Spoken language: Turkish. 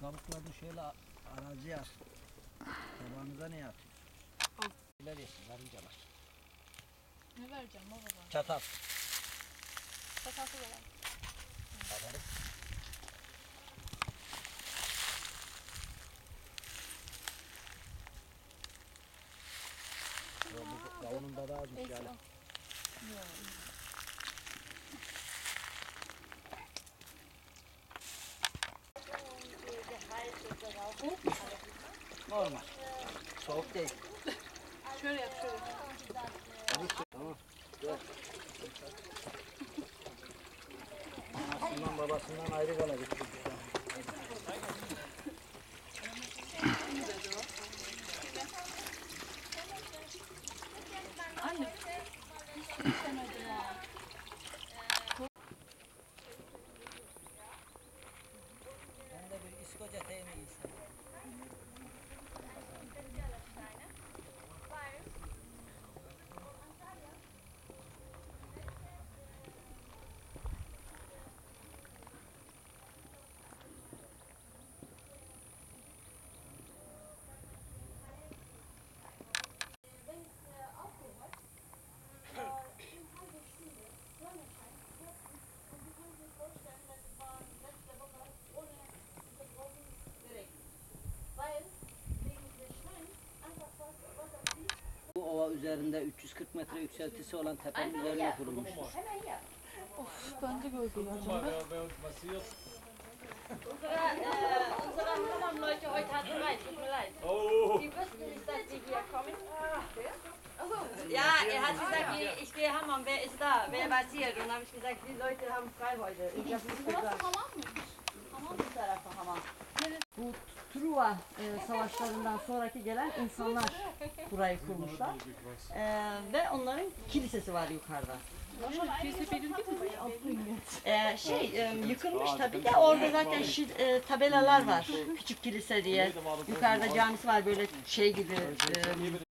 Kabuklarını şöyle arazi yaz. Tabağınıza ne yapayım? Al. Neler yesin karıncalar? Ne vereceğim baba? Çatal. Çatalsız olan. Alalım. Davulun da daha azmış yani. Normal. Soğuk değil. Şöyle yap, şöyle. Tamam. Gel. Anasından babasından ayrı kalacak. Anne. Ben de bir iskoca teymi giysin. Üzerinde 340 metre yükseltisi olan tepenin üzerine kurulmuştur. Of, ben de gördüm acaba. Ja, hat gesagt, ich gehe Hammer, wer ist da? Wer war hier? Und habe ich gesagt, die Leute haben frei heute. Ich habe nicht gesagt. Hamam bu tarafa hamam. Bu Truva savaşlarından sonraki gelen insanlar burayı kurmuşlar. Ve onların kilisesi var yukarıda. Kilise belirli mi? Yıkılmış tabii de orada zaten tabelalar var. Küçük kilise diye. Yukarıda camisi var böyle şey gibi.